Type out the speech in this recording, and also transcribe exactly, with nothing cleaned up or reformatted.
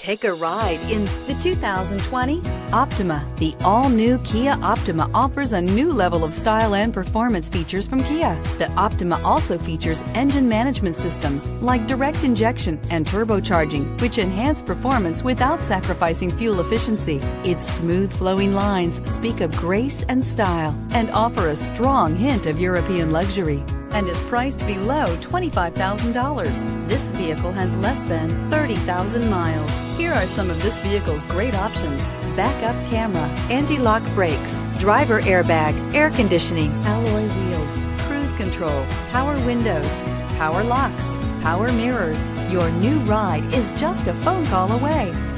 Take a ride in the two thousand twenty Optima. The all-new Kia Optima offers a new level of style and performance features from Kia. The Optima also features engine management systems like direct injection and turbocharging, which enhance performance without sacrificing fuel efficiency. Its smooth flowing lines speak of grace and style and offer a strong hint of European luxury, and is priced below twenty-five thousand dollars. This vehicle has less than thirty thousand miles. Here are some of this vehicle's great options: backup camera, anti-lock brakes, driver airbag, air conditioning, alloy wheels, cruise control, power windows, power locks, power mirrors. Your new ride is just a phone call away.